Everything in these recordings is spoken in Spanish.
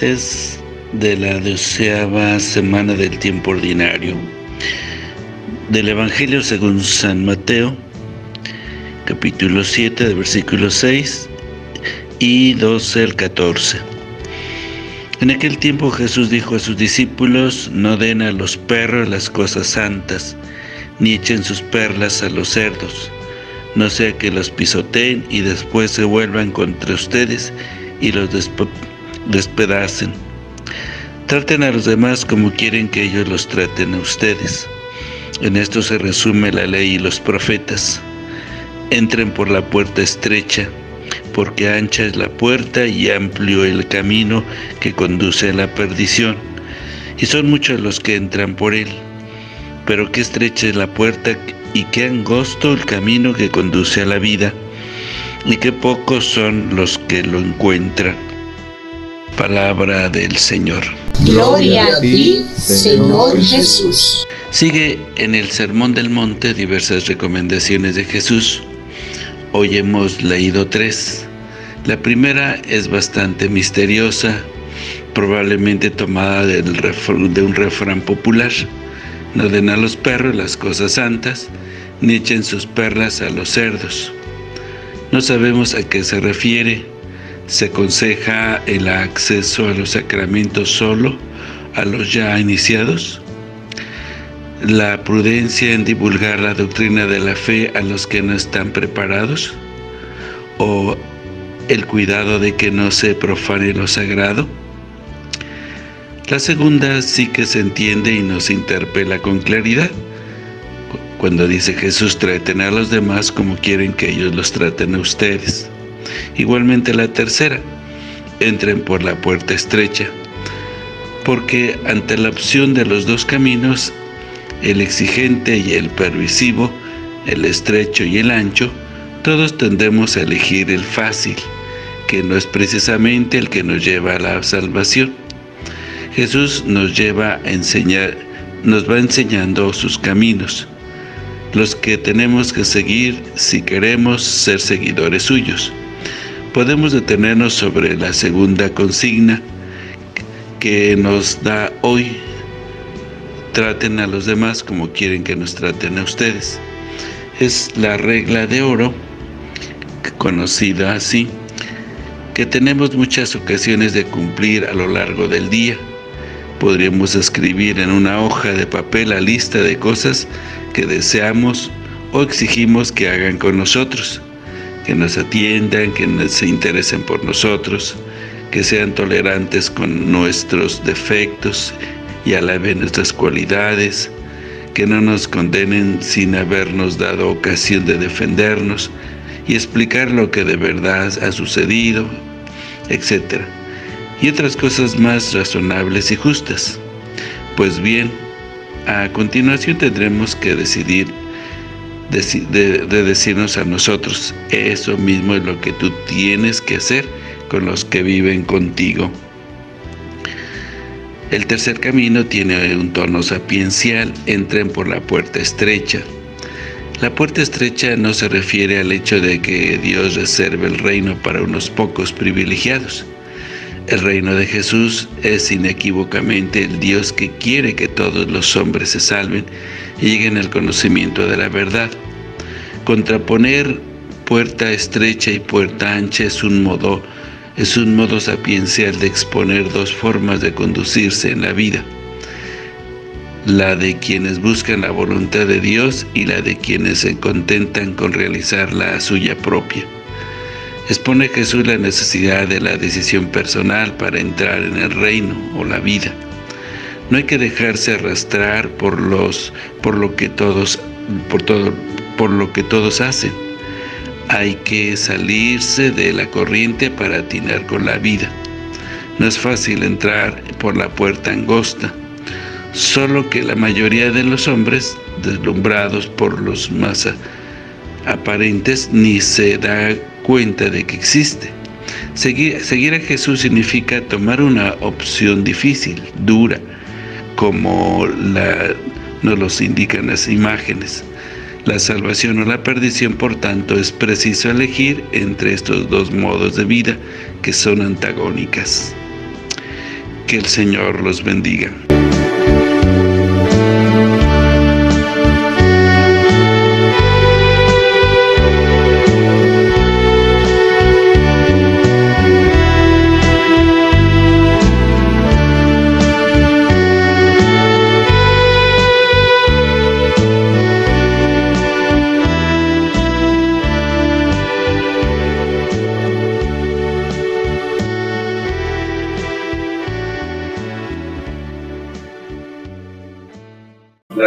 martes de la 12ª semana del tiempo ordinario, del Evangelio según San Mateo, capítulo 7, de versículos 6 y 12 al 14. En aquel tiempo Jesús dijo a sus discípulos: no den a los perros las cosas santas, ni echen sus perlas a los cerdos, no sea que los pisoteen y después se vuelvan contra ustedes y los despedacen. Traten a los demás como quieren que ellos los traten a ustedes. En esto se resume la ley y los profetas. Entren por la puerta estrecha, porque ancha es la puerta y amplio el camino que conduce a la perdición, y son muchos los que entran por él. Pero qué estrecha es la puerta y qué angosto el camino que conduce a la vida, y qué pocos son los que lo encuentran. Palabra del Señor. Gloria a ti, Señor Jesús. Sigue en el Sermón del Monte diversas recomendaciones de Jesús. Hoy hemos leído 3. La primera es bastante misteriosa, probablemente tomada de un refrán popular. No den a los perros las cosas santas, ni echen sus perlas a los cerdos. No sabemos a qué se refiere. ¿Se aconseja el acceso a los sacramentos solo a los ya iniciados? ¿La prudencia en divulgar la doctrina de la fe a los que no están preparados? ¿O el cuidado de que no se profane lo sagrado? La segunda sí que se entiende y nos interpela con claridad, cuando dice Jesús: traten a los demás como quieren que ellos los traten a ustedes. Igualmente la tercera: entren por la puerta estrecha, porque ante la opción de los dos caminos, el exigente y el permisivo, el estrecho y el ancho, todos tendemos a elegir el fácil, que no es precisamente el que nos lleva a la salvación. Jesús nos va enseñando sus caminos, los que tenemos que seguir si queremos ser seguidores suyos. Podemos detenernos sobre la segunda consigna que nos da hoy: traten a los demás como quieren que nos traten a ustedes. Es la regla de oro, conocida así, que tenemos muchas ocasiones de cumplir a lo largo del día. Podríamos escribir en una hoja de papel la lista de cosas que deseamos o exigimos que hagan con nosotros: que nos atiendan, que se interesen por nosotros, que sean tolerantes con nuestros defectos y alaben nuestras cualidades, que no nos condenen sin habernos dado ocasión de defendernos y explicar lo que de verdad ha sucedido, etc. Y otras cosas más razonables y justas. Pues bien, a continuación tendremos que decidir de decirnos a nosotros: eso mismo es lo que tú tienes que hacer con los que viven contigo. El tercer camino tiene un tono sapiencial: entren por la puerta estrecha. La puerta estrecha no se refiere al hecho de que Dios reserve el reino para unos pocos privilegiados. El reino de Jesús es inequívocamente el Dios que quiere que todos los hombres se salven y lleguen al conocimiento de la verdad. Contraponer puerta estrecha y puerta ancha es un modo sapiencial de exponer dos formas de conducirse en la vida: la de quienes buscan la voluntad de Dios y la de quienes se contentan con realizar la suya propia. Expone Jesús la necesidad de la decisión personal para entrar en el reino o la vida. No hay que dejarse arrastrar por lo que todos hacen. Hay que salirse de la corriente para atinar con la vida. No es fácil entrar por la puerta angosta, solo que la mayoría de los hombres, deslumbrados por los más aparentes, ni se da cuenta de que existe. Seguir a Jesús significa tomar una opción difícil, dura, como nos los indican las imágenes. La salvación o la perdición, por tanto, es preciso elegir entre estos dos modos de vida que son antagónicas. Que el Señor los bendiga. La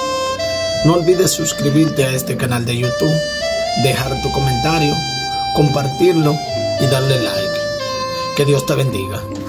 no olvides suscribirte a este canal de YouTube, dejar tu comentario, compartirlo y darle like. Que Dios te bendiga.